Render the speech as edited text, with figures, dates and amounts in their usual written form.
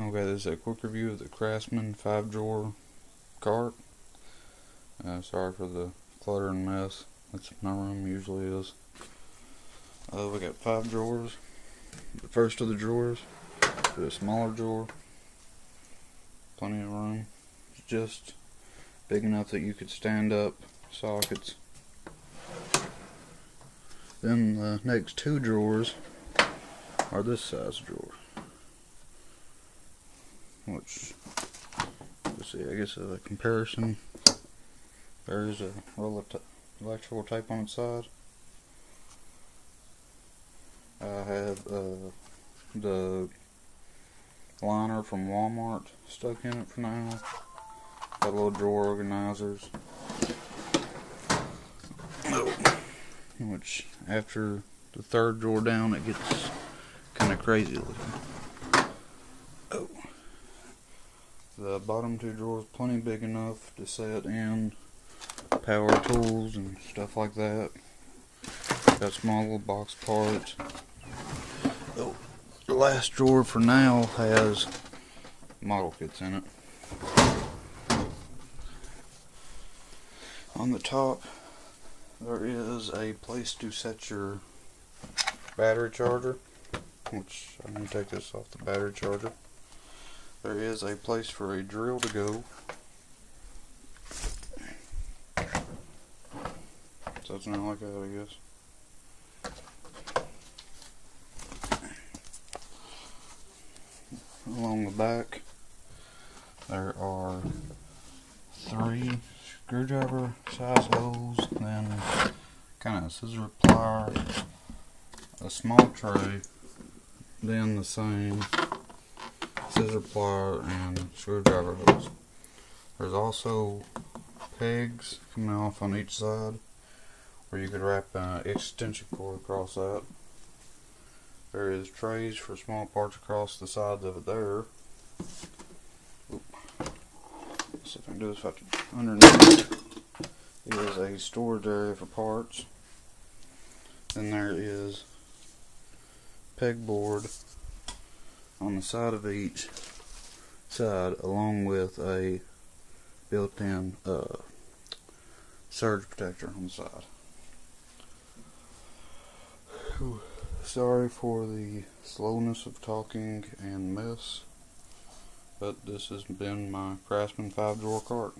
Okay, this is a quick review of the Craftsman 5-drawer cart. Sorry for the clutter and mess. That's what my room usually is. We got 5 drawers. The first of the drawers is a smaller drawer. Plenty of room. It's just big enough that you could stand up sockets. Then the next 2 drawers are this size drawer, which, let's see, I guess as a comparison, there is a roll of electrical tape on its side. I have the liner from Walmart stuck in it for now. Got little drawer organizers, which after the 3rd drawer down, it gets kind of crazy looking. The bottom 2 drawers, plenty big enough to set in power tools and stuff like that. Got small little box parts. The last drawer for now has model kits in it. On the top, there is a place to set your battery charger, which I'm going to take this off the battery charger. There is a place for a drill to go. So it's not like that, I guess. Along the back, there are 3 screwdriver size holes, then kind of a scissor plier, a small tray, then the same scissor plier and screwdriver holes. There's also pegs coming off on each side where you could wrap an extension cord across that. There is trays for small parts across the sides of it there. Let's see if I can do this. Underneath is a storage area for parts. Then there is pegboard on the side of each side, along with a built-in surge protector on the side. Whew. Sorry for the slowness of talking and mess, but this has been my Craftsman 5-drawer cart.